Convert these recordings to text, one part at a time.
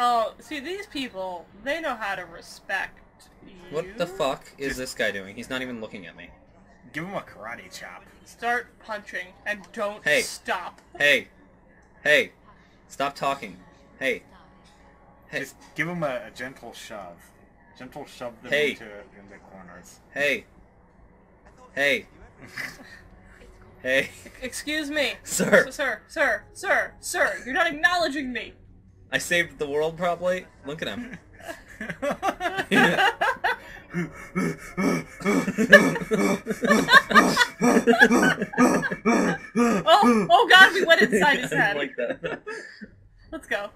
Oh, see, these people, they know how to respect you. What the fuck is this guy doing? He's not even looking at me. Give him a karate chop. Start punching and don't stop. Hey. Hey. Stop talking. Hey. Hey. Just give him a gentle shove. Gentle shove them into the corners. Hey. Hey. Hey. Excuse me. Sir. Sir. You're not acknowledging me. I saved the world, probably. Look at him. Oh god, we went inside his head. Like that. Let's go.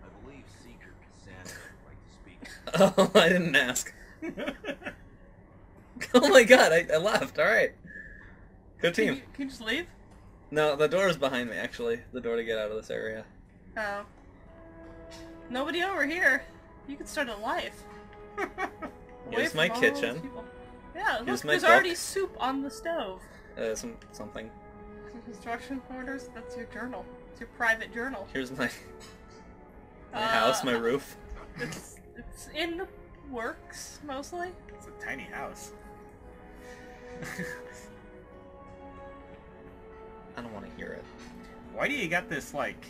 I believe Seeker Cassandra would like to speak. Oh, I didn't ask. Oh my god, I left. Alright. Good team. Can you just leave? No, the door is behind me, actually. The door to get out of this area. Oh. Nobody over here. You could start a life. Here's my kitchen. Yeah, look, there's already soup on the stove. Something. Construction quarters? That's your journal. It's your private journal. Here's my house, my roof. It's in the works, mostly. It's a tiny house. I don't want to hear it. Why do you got this, like,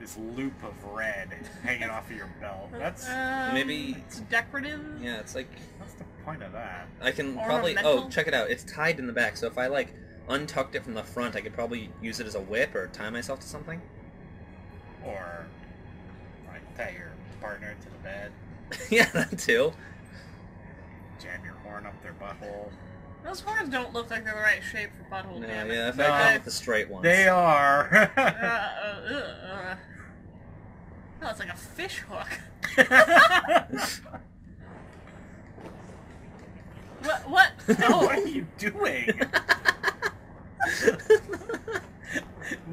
this loop of red hanging off of your belt? That's maybe it's decorative. Yeah, it's like. What's the point of that? I can probably. Oh, check it out. It's tied in the back, so if I like untucked it from the front, I could probably use it as a whip or tie myself to something. Or like tie your partner to the bed. Yeah, that too. Jam your horn up their butthole. Those horns don't look like they're the right shape for butthole damage. Yeah, if I come with the straight ones. They are! Oh, it's like a fish hook. What? Oh. What are you doing?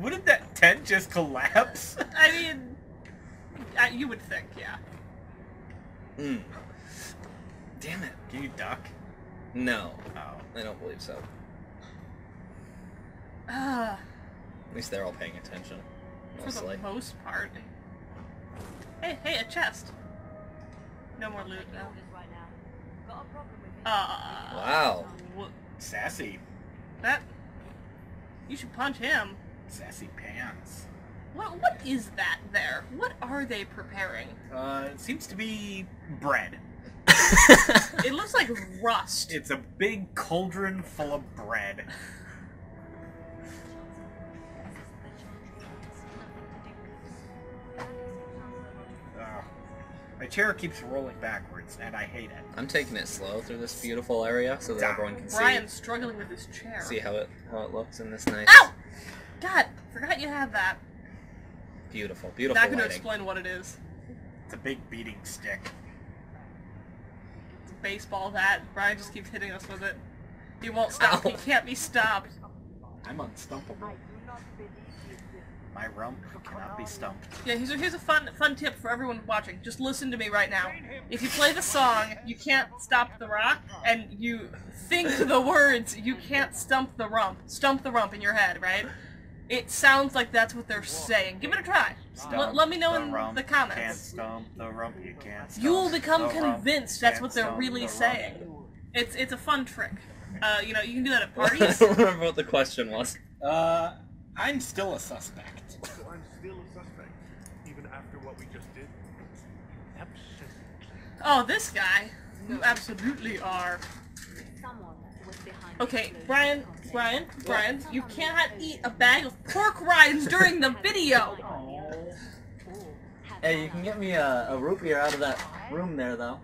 Wouldn't that tent just collapse? I mean, you would think, yeah. Mm. Damn it. Can you duck? No. Oh. I don't believe so. At least they're all paying attention. Mostly. For the most part. Hey, a chest. No more loot now. Wow. Sassy. That... You should punch him. Sassy pants. What is that there? What are they preparing? It seems to be bread. It looks like rust. It's a big cauldron full of bread. My chair keeps rolling backwards, and I hate it. I'm taking it slow through this beautiful area so that everyone can see. Brian's struggling with his chair. See how it looks in this nice... Ow! God, forgot you had that. Beautiful, beautiful lighting. Not going to explain what it is. It's a big beating stick. Baseball bat. Brian just keeps hitting us with it. He won't stop. He can't be stopped. I'm unstoppable. My rump cannot be stumped. Yeah, here's a fun tip for everyone watching. Just listen to me right now. If you play the song, you can't stop the rock, and you think the words, you can't stump the rump. Stump the rump in your head, right? It sounds like that's what they're saying. Give it a try. Let me know in the comments. Can't stomp the rump, you can't stomp. You'll become convinced that's what they're really saying. It's a fun trick. You know, you can do that at parties. I don't remember what the question was. I'm still a suspect. I'm still a suspect, even after what we just did. Absolutely. Oh, this guy. You absolutely are. Okay, Brian, you cannot eat a bag of pork rinds during the video! Hey, you can get me a root beer out of that room there, though.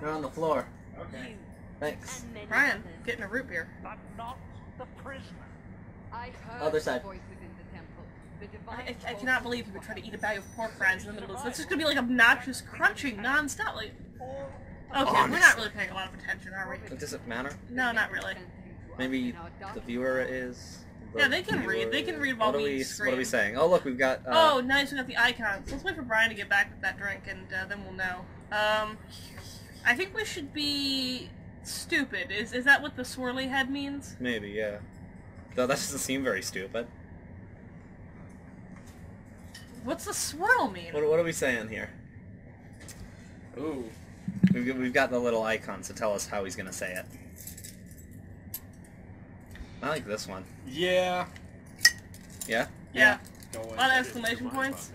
They're on the floor. Okay. Thanks. Brian, getting a root beer. But not the prisoner. Other side. I cannot believe you would try to eat a bag of pork rinds in the middle of this. It's just gonna be like obnoxious crunching non-stop. Like, okay, we're not really paying a lot of attention, are we? It doesn't matter? No, not really. Maybe the viewer is... Yeah, they can read. They can read while we scream. What are we saying? Oh, look, we've got... Oh, nice, we got the icons. Let's wait for Brian to get back with that drink, and then we'll know. I think we should be... stupid. Is that what the swirly head means? Maybe, yeah. Though that doesn't seem very stupid. What's the swirl mean? What are we saying here? Ooh. We've got the little icon, so tell us how he's going to say it. I like this one. Yeah. Yeah? Yeah. Yeah. A lot of exclamation points.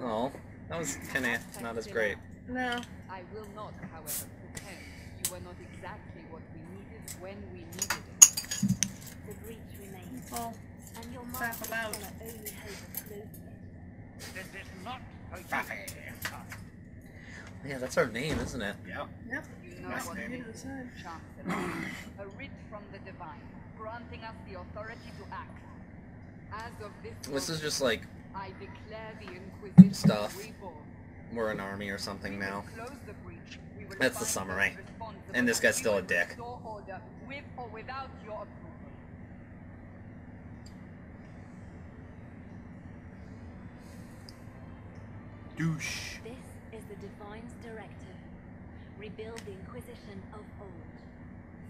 Oh, that was kinda not as great. No. I will not, however, pretend you were not exactly what we needed when we needed it. The breach remains. Oh. And your mother is our only hope of closing it. This is not Buffy. Yeah, that's our name, isn't it? Yeah. Yep. You know what it is, Chancellor. A writ from the divine, granting us the authority to act. As of this moment, is just like I declare the Inquisition stuff. We're an army or something now. That's the summary. And this guy's still a dick. With or without your approval. Douche. This is the Divine's directive. Rebuild the Inquisition of old.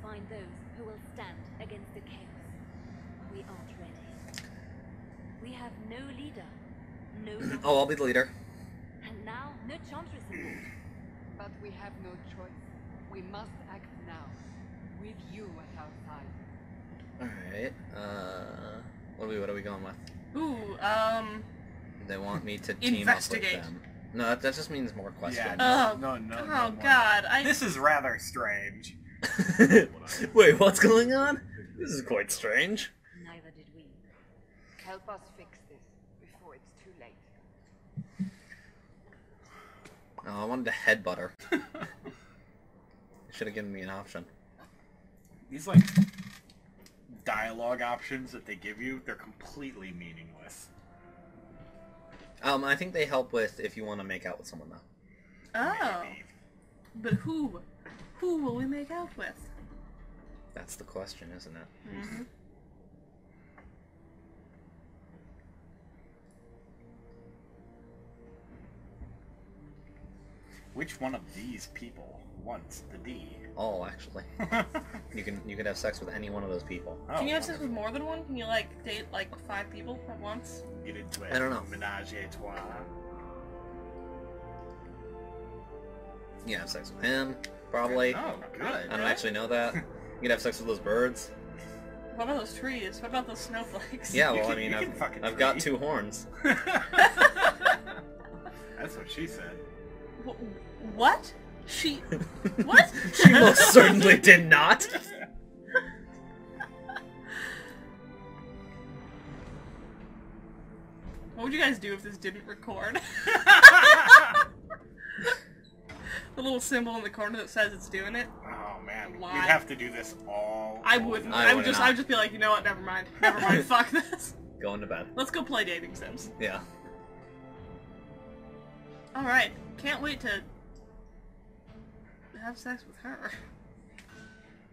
Find those who will stand against the chaos. We aren't ready. We have no leader. No. Oh, I'll be the leader. And now, no Chandra's support. But we have no choice. We must act now. With you at our side. Alright, what are we going with? Ooh, they want me to team up with them. No, that just means more questions. Yeah, no, God, this is rather strange. Wait, what's going on? This is quite strange. Neither did we. Help us fix this before it's too late. Oh, I wanted to headbutt her. Should have given me an option. These, like, dialogue options that they give you, they're completely meaningless. I think they help with if you want to make out with someone, though. Oh. Maybe. But who? Who will we make out with? That's the question, isn't it? Mm-hmm. Which one of these people wants the D? All, actually. you can have sex with any one of those people. Oh, can you have sex with more than one? Can you like date like 5 people at once? Get into it. I don't know. Menage a trois. You can have sex with him, probably. Oh, good. I don't actually know that. You can have sex with those birds. What about those trees? What about those snowflakes? Yeah, well, I mean, I've got 2 horns. That's what she said. What? She... What? She most certainly did not! What would you guys do if this didn't record? The little symbol in the corner that says it's doing it. Oh man, we'd have to do this all... I wouldn't. I would just be like, you know what, never mind. Never mind, fuck this. Going to bed. Let's go play dating sims. Yeah. Alright, can't wait to have sex with her.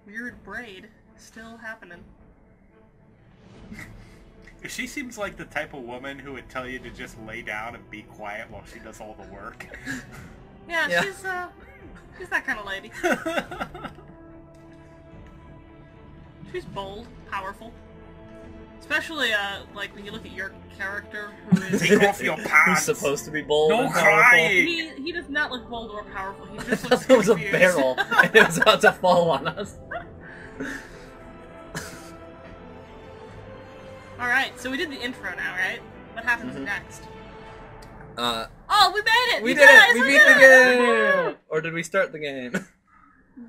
Weird braid, still happening. She seems like the type of woman who would tell you to just lay down and be quiet while she does all the work. Yeah. She's that kind of lady. She's bold, powerful. Especially, like, when you look at your character, who is... Take off your pants! Who's supposed to be bold and powerful. Crying! He does not look bold or powerful, he just looks confused. It was a barrel, and it was about to fall on us. Alright, so we did the intro now, right? What happens next? Oh, we made it! We did it! We beat the game! Or did we start the game?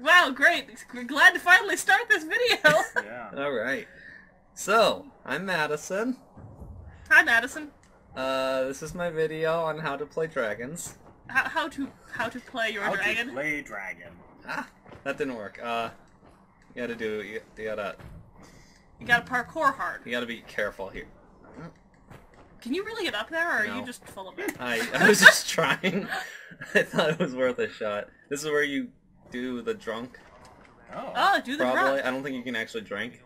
Wow, great! We're glad to finally start this video! Yeah. Alright. So, I'm Madison. Hi, Madison. This is my video on how to play dragons. How to play dragon. Ah, that didn't work. You gotta do. You gotta parkour hard. You gotta be careful here. Can you really get up there, or are you just full of it? I was just trying. I thought it was worth a shot. This is where you do the drunk. Oh, do the drunk. Probably. I don't think you can actually drink.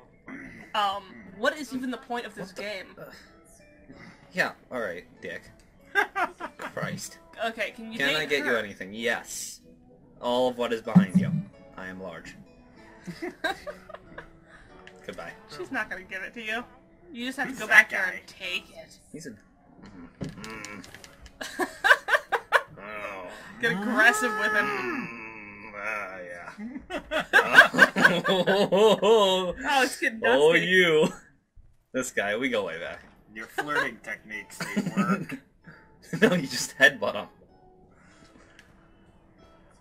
What is even the point of this game? Yeah, alright, dick. Christ. Okay, can you get you anything? Yes. All of what is behind you. I am large. Goodbye. She's not gonna give it to you. You just have to go back there and take it. He's a Get aggressive with him. Yeah. Oh, it's getting dusty. Oh, you. This guy, we go way back. Your flirting techniques didn't work. No, you just headbutt him.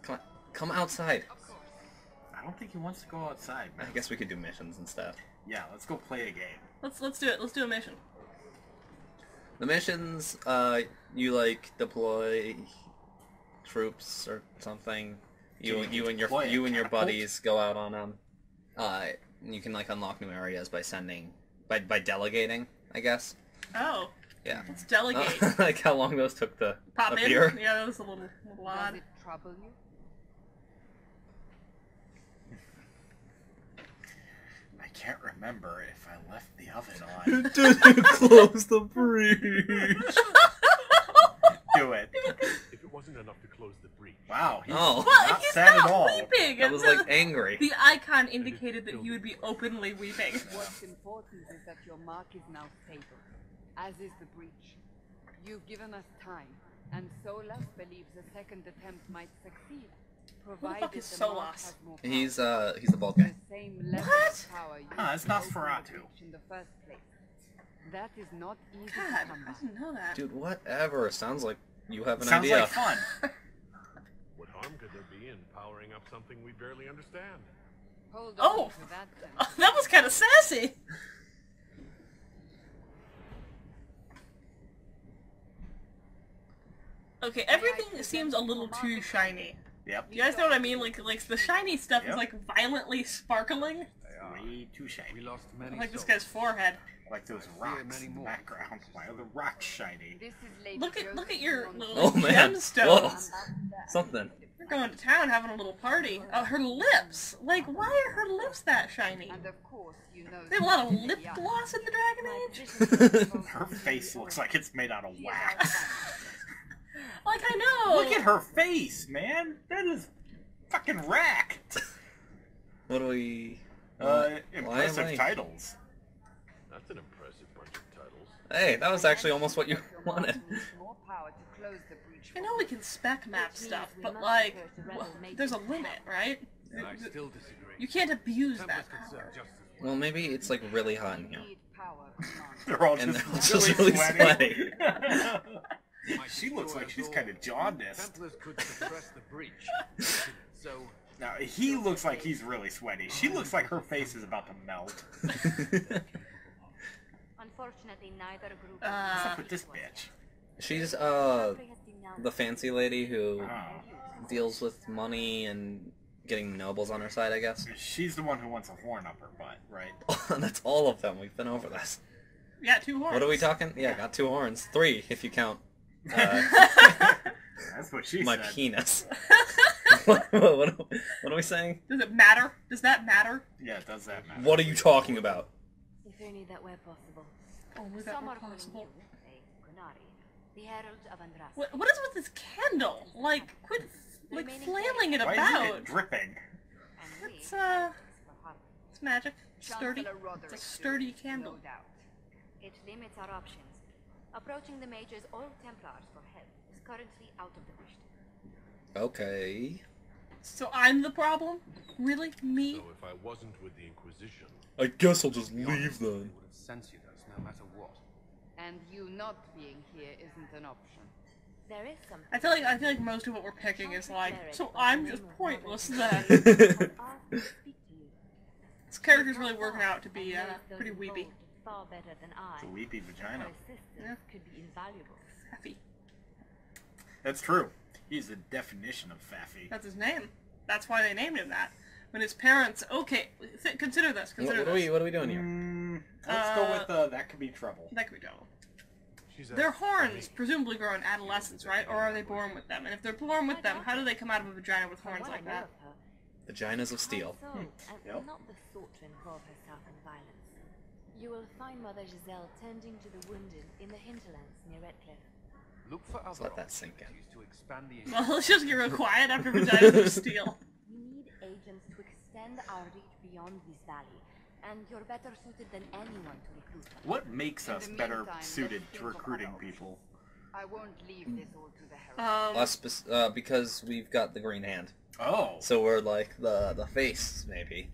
Come on, come outside. I don't think he wants to go outside, man. I guess we could do missions and stuff. Yeah, let's go play a game. Let's do it. Let's do a mission. The missions, you like deploy troops or something. You and your buddies go out on them. You can like unlock new areas by sending by delegating, I guess. Oh. Yeah. Let's delegate. Like how long those took to appear. Yeah, that was a little odd. Does it trouble you? I can't remember if I left the oven on. Did you close the breach? Do it. If it wasn't enough to close the breach. Wow. He's sad not at all. Weeping. That was like angry. The icon indicated that he would be openly weeping. What's important is that your mark is now stable, as is the breach. You've given us time, and Solas believes a second attempt might succeed. Who the fuck is Solas? He's the bald guy. What? Ah, it's Nosferatu. That is not easy. God, I didn't know that. Dude, whatever. Sounds like you have an idea. Sounds like fun. What harm could there be in powering up something we barely understand? Hold on to that, then. Oh, that was kind of sassy. Okay, everything seems a little too shiny. Yep. You guys know what I mean? Like the shiny stuff is like violently sparkling. Way too shiny. We lost many like this guy's forehead. Like those rocks in the background. Why are the rocks shiny? Look at your little gemstones. Something. You're going to town, having a little party. Her lips. Like, why are her lips that shiny? And of course, you know, they have a lot of lip gloss in the Dragon Age. Her face looks like it's made out of wax. Like, I know! Look at her face, man! That is fucking racked! What do we... impressive titles. That's an impressive bunch of titles. Hey, that was actually almost what you wanted. I know we can spec map stuff, but like, well, there's a limit, right? And I still disagree. You can't abuse that power. Well, maybe it's like really hot in here. They're all just really sweaty. She looks like she's kind of jaundiced. Templars could suppress the breach. So now he looks like he's really sweaty. She looks like her face is about to melt. Unfortunately, neither group. What's up with this bitch? She's the fancy lady who deals with money and getting nobles on her side, I guess. She's the one who wants a horn up her butt, right? That's all of them. We've been over this. Yeah, 2 horns. What are we talking? Yeah, got 2 horns. 3 if you count. That's what she said. My penis. What are we saying? Does it matter? Does that matter? Yeah, does that matter? What are you talking about? If only that were possible. Only that were possible. What is with this candle? Like, quit like flailing it about. Why is it dripping? It's magic. Sturdy. It's a sturdy candle. It limits our options. Approaching the Major's old Templars for help is currently out of the question. Okay. So I'm the problem? Really? Me? So if I wasn't with the Inquisition, I guess I'll just leave then. They would have censured us no matter what. And you not being here isn't an option. There is something. I feel like most of what we're picking is like, so I'm just pointless then. This character's really working out to be pretty weepy. Far better than I. It's a weepy vagina. Yeah. Could be invaluable. Faffy. That's true. He's the definition of faffy. That's his name. That's why they named him that. When his parents... Okay, consider this. Consider this. What are we doing here? Let's go with that could be trouble. That could be trouble. Their horns presumably grow in adolescence, right? Or are they born with them? And if they're born with them, how do they come out of a vagina with horns like that? Vaginas of steel. Yep. Not the sort to involve herself in violence. You will find Mother Giselle tending to the wounded in the hinterlands near Redcliffe. Look for other let that sink in. Well, let's just get real quiet after vaginas of steel. We need agents to extend our reach beyond this valley and you're better suited than anyone to recruit. What makes us better suited to recruiting people? I won't leave this all to the Herald. Us, because we've got the green hand. Oh. So we're like the face, maybe.